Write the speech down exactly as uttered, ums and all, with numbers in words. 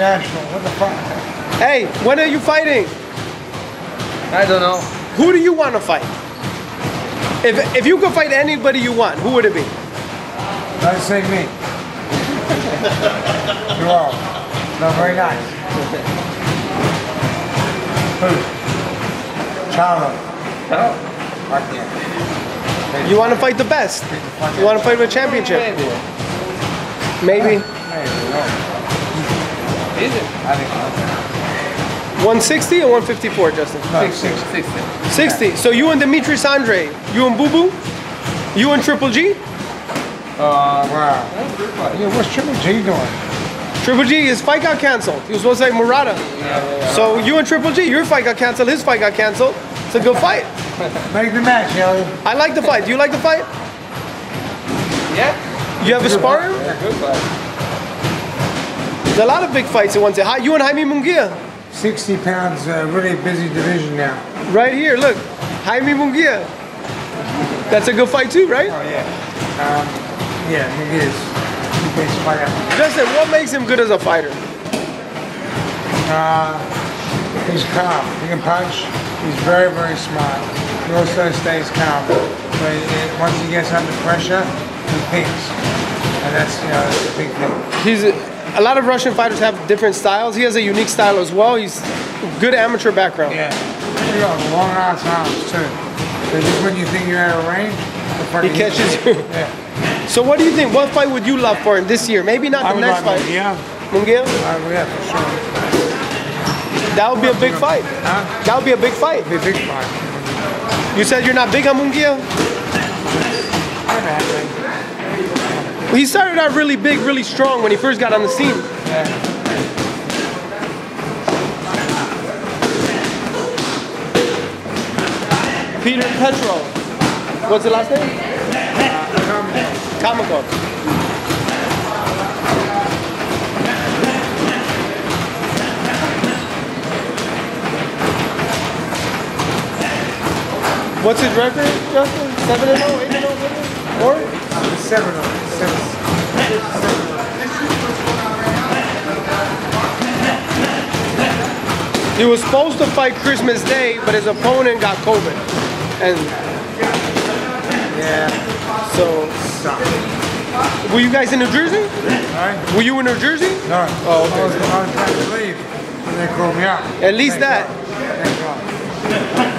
National, what the fuck? Hey, when are you fighting? I don't know. Who do you want to fight? If if you could fight anybody you want, who would it be? Don't say me. You are. Not very nice. Who? Charlo. No. Fuck yeah. You want to fight the best? You want to fight for a championship? Maybe. Maybe. Maybe. Is it? I think so. one sixty or one fifty-four, Justin? No, sixty. sixty. sixty. So you and Dimitri, Andre, you and Booboo, you and Triple G? Uh, wow. Yeah, what's Triple G doing? Triple G, his fight got canceled. He was supposed to say Murata. Yeah, yeah. So you and Triple G, your fight got canceled, his fight got canceled. It's a good fight. Make the match, Ellie. I like the fight. Do you like the fight? Yeah. You have a sparring? Yeah, good fight. There's a lot of big fights at once. You and Jaime Munguia. sixty pounds, uh, really busy division now. Right here, look. Jaime Munguia. That's a good fight too, right? Oh, yeah. Um, yeah, he is. He is a fighter. Justin, what makes him good as a fighter? Uh, he's calm. He can punch. He's very, very smart. He also stays calm. But it, once he gets under pressure, he thinks. And that's, you know, that's the big thing. He's a, A lot of Russian fighters have different styles. He has a unique style as well. He's good amateur background. Yeah. He got long ass arms too. So just when you think you're out of range, the he catches you. Yeah. So what do you think? What fight would you love for him this year? Maybe not the next like fight. Yeah. Munguia? Uh, yeah, for sure. That would be a big fight. Huh? That would be a big fight. Be a big fight. You said you're not big on Munguia? He started out really big, really strong when he first got on the scene. Yeah. Peter Petro. What's the last name? Uh, Kamikaze. What's his record, Justin? seven and oh, eight and oh, or? Seven of them. Seven. He was supposed to fight Christmas Day, but his opponent got COVID. And yeah. So stop. Were you guys in New Jersey? Right. Were you in New Jersey? No. Oh, okay. I was trying to leave, and they called me out. At least Thank that.